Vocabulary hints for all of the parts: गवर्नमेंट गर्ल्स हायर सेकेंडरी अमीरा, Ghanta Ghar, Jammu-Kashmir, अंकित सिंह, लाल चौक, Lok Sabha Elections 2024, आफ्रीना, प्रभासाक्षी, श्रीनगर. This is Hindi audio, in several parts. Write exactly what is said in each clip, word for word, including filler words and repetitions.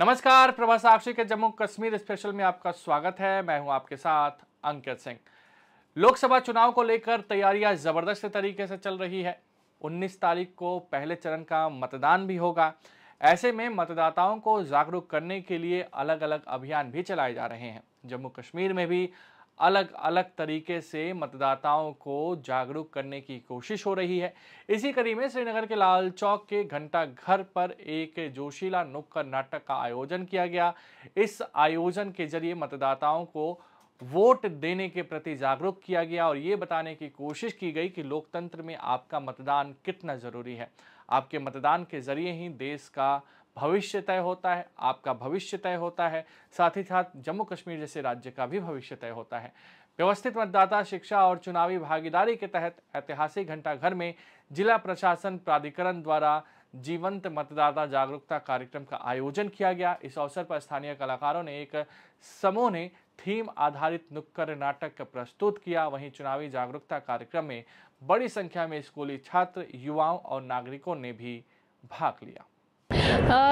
नमस्कार, प्रभासाक्षी के जम्मू कश्मीर स्पेशल में आपका स्वागत है। मैं हूं आपके साथ अंकित सिंह। लोकसभा चुनाव को लेकर तैयारियां जबरदस्त तरीके से चल रही है। उन्नीस तारीख को पहले चरण का मतदान भी होगा। ऐसे में मतदाताओं को जागरूक करने के लिए अलग अलग अभियान भी चलाए जा रहे हैं। जम्मू कश्मीर में भी अलग अलग तरीके से मतदाताओं को जागरूक करने की कोशिश हो रही है। इसी कड़ी में श्रीनगर के लाल चौक के घंटा घर पर एक जोशीला नुक्कड़ नाटक का आयोजन किया गया। इस आयोजन के जरिए मतदाताओं को वोट देने के प्रति जागरूक किया गया और ये बताने की कोशिश की गई कि लोकतंत्र में आपका मतदान कितना ज़रूरी है। आपके मतदान के जरिए ही देश का भविष्य तय होता है, आपका भविष्य तय होता है, साथ ही साथ जम्मू कश्मीर जैसे राज्य का भी भविष्य तय होता है। व्यवस्थित मतदाता शिक्षा और चुनावी भागीदारी के तहत ऐतिहासिक घंटाघर में जिला प्रशासन प्राधिकरण द्वारा जीवंत मतदाता जागरूकता कार्यक्रम का आयोजन किया गया। इस अवसर पर स्थानीय कलाकारों ने एक समूह ने थीम आधारित नुक्कड़ नाटक प्रस्तुत किया। वहीं चुनावी जागरूकता कार्यक्रम में बड़ी संख्या में स्कूली छात्र, युवाओं और नागरिकों ने भी भाग लिया।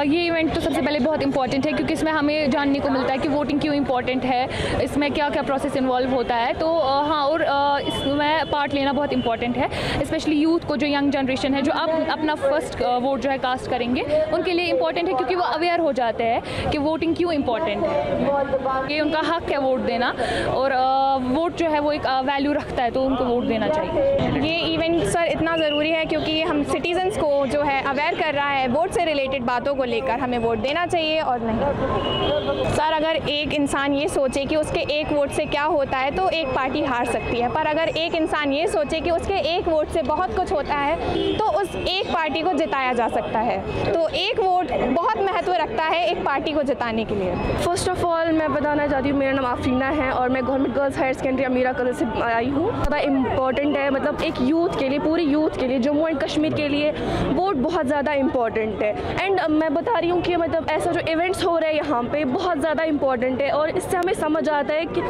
ये इवेंट तो सबसे पहले बहुत इंपॉर्टेंट है, क्योंकि इसमें हमें जानने को मिलता है कि वोटिंग क्यों इंपॉर्टेंट है, इसमें क्या क्या प्रोसेस इन्वॉल्व होता है। तो हाँ, और इसमें पार्ट लेना बहुत इंपॉर्टेंट है, स्पेशली यूथ को, जो यंग जनरेशन है, जो अब अपना फर्स्ट वोट जो है कास्ट करेंगे, उनके लिए इंपॉर्टेंट है, क्योंकि वो अवेयर हो जाते हैं कि वोटिंग क्यों इंपॉर्टेंट है। ये उनका हक है वोट देना, और वोट जो है वो एक वैल्यू रखता है, तो उनको वोट देना चाहिए। ये इवेंट सर इतना ज़रूरी है क्योंकि हम सिटीजन्स को जो है अवेयर कर रहा है वोट से रिलेटेड बातों को लेकर। हमें वोट देना चाहिए और नहीं सर, अगर एक इंसान ये सोचे कि उसके एक वोट से क्या होता है तो एक पार्टी हार सकती है, पर अगर एक इंसान ये सोचे कि उसके एक वोट से बहुत कुछ होता है तो उस एक पार्टी को जिताया जा सकता है। तो एक वोट बहुत महत्व रखता है एक पार्टी को जिताने के लिए। फर्स्ट ऑफ ऑल मैं बताना चाहती हूँ, मेरा नाम आफ्रीना है और मैं गवर्नमेंट गर्ल्स हायर सेकेंडरी अमीरा कल से आई हूँ। ज़्यादा इम्पॉर्टेंट है, मतलब एक यूथ के लिए, पूरी यूथ के लिए, जम्मू एंड कश्मीर के लिए वोट बहुत ज़्यादा इम्पॉर्टेंट है। एंड मैं बता रही हूँ कि मतलब ऐसा जो इवेंट्स हो रहे हैं यहाँ पे बहुत ज़्यादा इम्पॉर्टेंट है, और इससे हमें समझ आता है कि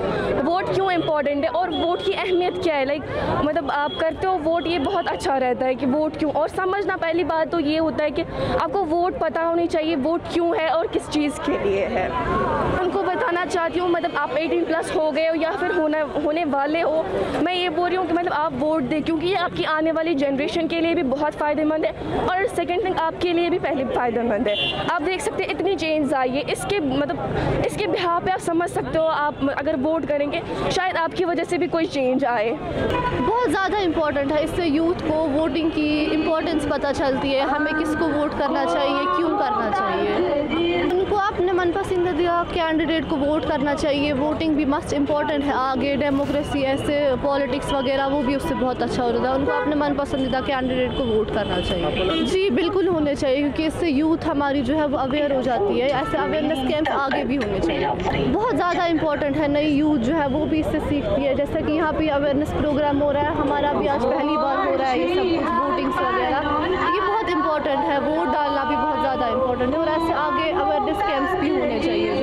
वोट क्यों इम्पॉर्टेंट है और वोट की अहमियत क्या है। लाइक मतलब आप करते हो वोट, ये बहुत अच्छा रहता है कि वोट क्यों, और समझना पहली बात तो ये होता है कि आपको वोट पता होनी चाहिए वोट क्यों है और किस चीज़ के लिए है। उनको बताना चाहती हूँ, मतलब आप एटीन प्लस हो गए हो या फिर होना होने वाले हो, मैं ये बोल रही हूँ कि मतलब आप वोट दें, क्योंकि ये आपकी आने वाली जनरेशन के लिए भी बहुत फ़ायदेमंद है और सेकेंड थिंग आपके लिए भी पहले फायदेमंद है। आप देख सकते हैं इतनी चेंज आई है, इसके मतलब इसके बिहार पे आप समझ सकते हो, आप अगर वोट करेंगे शायद आपकी वजह से भी कोई चेंज आए। बहुत ज़्यादा इम्पॉर्टेंट है, इससे यूथ को वोटिंग की इम्पोर्टेंस पता चलती है, हमें किसको वोट करना चाहिए, क्यों करना चाहिए। उनको अपने मनपसंदीदा कैंडिडेट को वोट करना चाहिए। वोटिंग भी मस्ट इम्पॉर्टेंट है। आगे डेमोक्रेसी ऐसे पॉलिटिक्स वगैरह वो भी उससे बहुत अच्छा होता है। उनको अपने मनपसंदीदा कैंडिडेट को वोट करना चाहिए। जी बिल्कुल होने चाहिए, क्योंकि इससे यूथ हमारी जो है वो अवेयर हो जाती है। ऐसे अवेयरनेस कैंप आगे भी होने चाहिए, बहुत ज़्यादा इम्पॉर्टेंट है। नई यूथ जो है वो भी इससे सीखती है, जैसा कि यहाँ पे अवेयरनेस प्रोग्राम हो रहा है, हमारा भी आज पहली बार हो रहा है। ये सब कुछ वोटिंग्स वगैरह ये बहुत इम्पॉर्टेंट है, वोट डालना भी बहुत ज़्यादा इम्पॉर्टेंट है, और ऐसे आगे अवेयरनेस कैंप्स भी होने चाहिए। जो